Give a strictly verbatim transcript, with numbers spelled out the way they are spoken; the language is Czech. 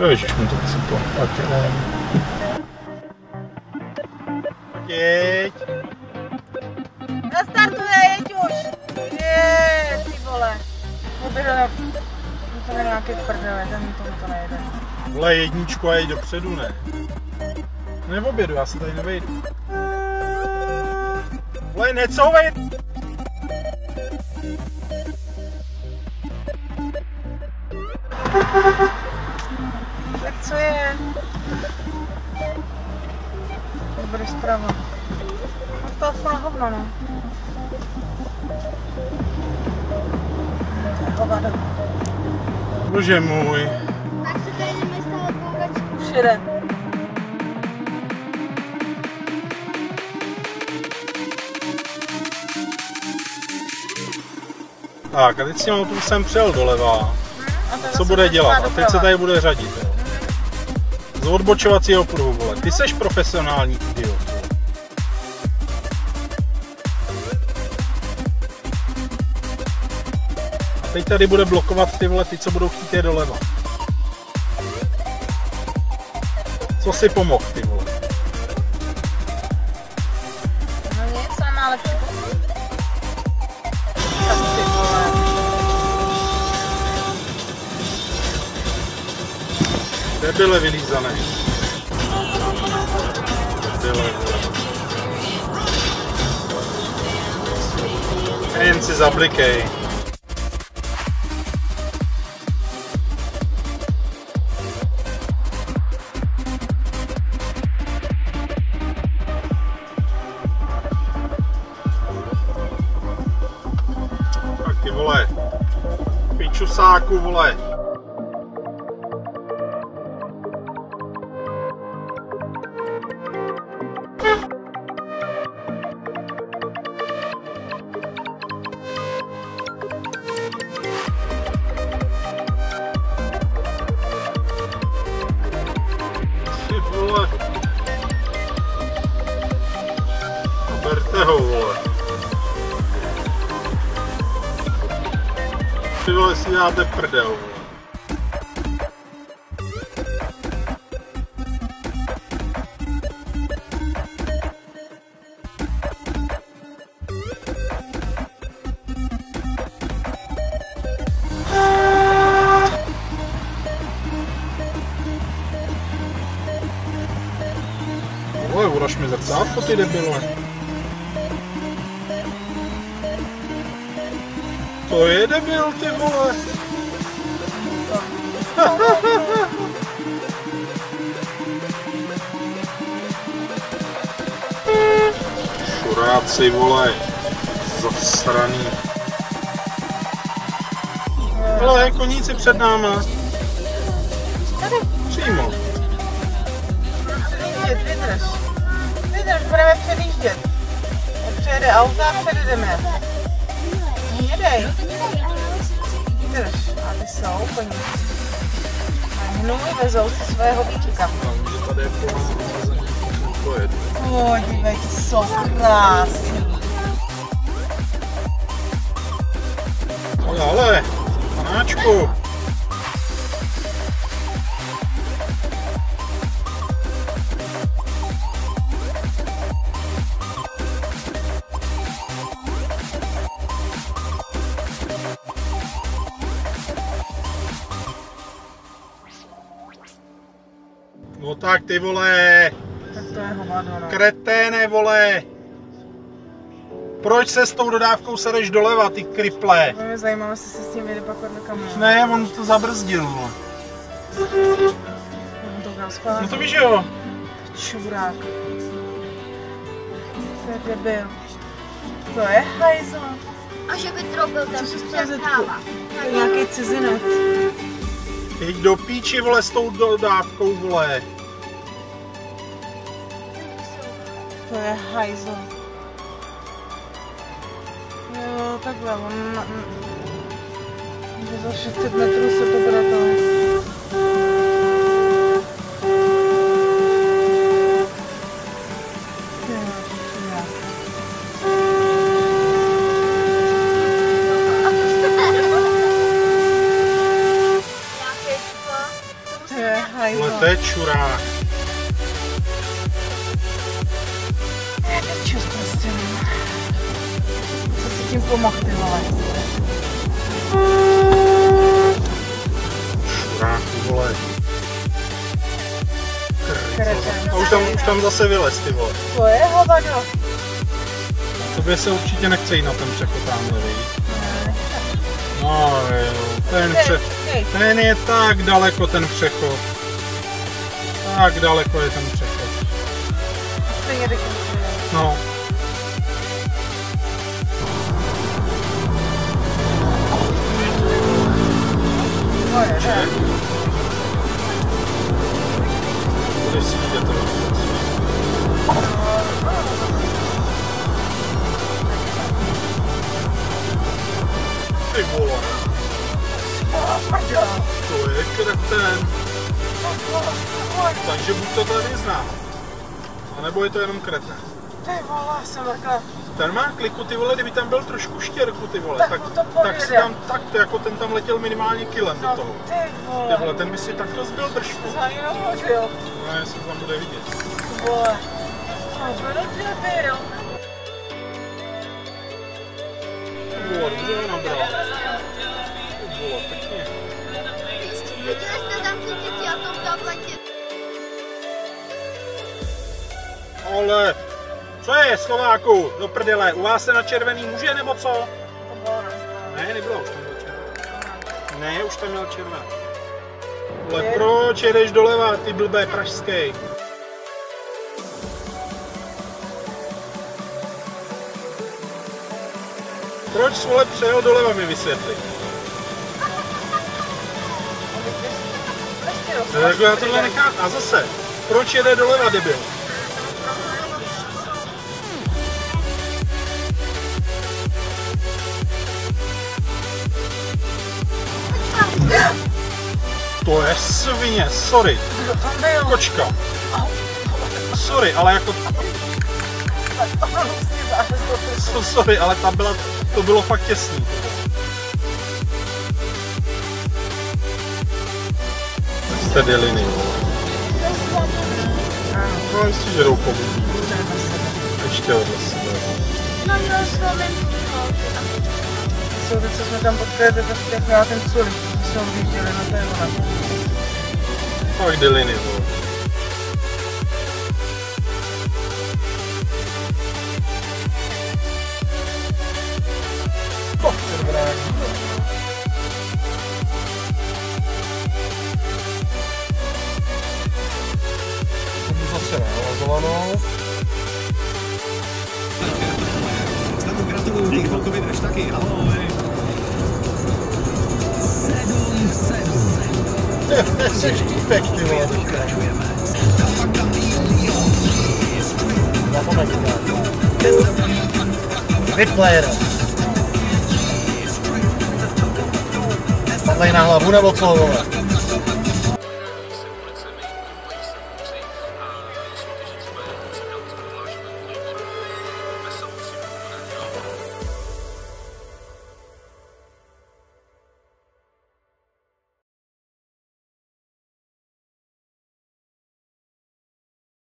Ježiš, mi to vysyplo. Tak ne. Jeď. Nastartuje, jeď už. Jeď, ty vole. Poběhne. To je nějaký prdele, ten mi to nejde. Vole jedničku a jeď dopředu, ne? Neobědu, já se tady nevejdu. Vole, necouvej! Tak co je? Dobrý zprava. Mám telefon na hovno, no. Hovado. Bože můj. Tak se tady jdeme stále poukačku. Už jde. Tak a teď s tím autobusem přijel doleva. Co bude dělat? A teď se tady bude řadit. Z odbočovacího pruhu, vole. Ty seš profesionální idiot. A teď tady bude blokovat ty vole, ty, co budou chtít je doleva. Co si pomohl, ty vole? No nic, má lepší pocit. Ty vole. Debile vylízané. Debile. Jen si zablikej. Tak ty vole. Pičusáku vole. Berte ho, vole. Ty vole si dáte prdel, vole. Vole, uraž mi zrcátko, ty debile. To je debil, ty vole! Šuráci, vole! Zasraný! Hele, koníci před náma! Přímo! Vydrž, vydrž! Vydrž, budeme předjíždět! Přijede auta a předjedeme! Jedej! Drž, a ty jsou koní. A hnůj vezou si svoje hobíčka. O, dívej, ty jsou krásný. Ale, panáčku! No tak ty vole, tak to je hovado, no. Kreténe vole, proč se s tou dodávkou sereš doleva, ty kriple? To mě zajímalo, jestli se s tím jede pak do kamionu. Ne, on to zabrzdil, vole. No to víš, jo. Čurák. To je debil. To je hajzl. A že by trobil tam přestávat. To je nějaký cizinec. Jeď do píči, vole, s tou dodávkou, vole. To je hajzl. Jo, takhle, on... Na... Za šest set metrů se to bude tohle. šurák. Čestně s tím. Co si tím pomohl, ty vole? Šurák, ty vole. A už tam, už tam zase vylez, ty vole. To je hovado. Tobě se určitě nechce jít na ten přechod tamhle, víš? No jo, ten přechod, ten je tak daleko ten přechod. Tak daleko je ten přechod. Stejně rekonstruuje. No. No je, že? Budeš si vidět to. Ty vole. To je kreten. Takže buď to tady znám. A nebo je to jenom kreten. Ty vole, jsem takhle. Ten má kliku, ty vole, kdyby tam byl trošku štěrku, ty vole, tak, tak, tak si tam tak, to jako ten tam letěl minimálně kilem do toho. Ty vole, ten by si tak rozbil držku. To ani rozhodil. No, jestli tam bude vidět. Ty vole, to bylo těbě, jo. Vole, kde ho nabral? Vole, pěkně. Viděli jste tam ty děti a tom tam letě. Ale, co je, Slováku, do prdele, u vás se na červený může, nebo co? To bylo rozdělené. Ne, nebylo, už tam byl červený. Ne, už tam měl červený. Ale proč jedeš doleva, ty blbé pražský? Proč svole přejel doleva, mi vysvětli. Tak já tohle nechám. A zase, proč jede doleva, debil? To je svině, sorry. Kočka. Sorry, ale jako... So, sorry, ale ta byla... To bylo fakt těsný. Tak jste děliny. No jistě, že jdou pobudí. Ještě odle sebe. No jo, slovenský holky. Jsou to, co jsme tam potkali, to prostě jak měla ten culi. Jsme uvížděli na té vlaku. Fakt děliny, vole. Vyplayer. Padlej na hlavu nebo co, vole?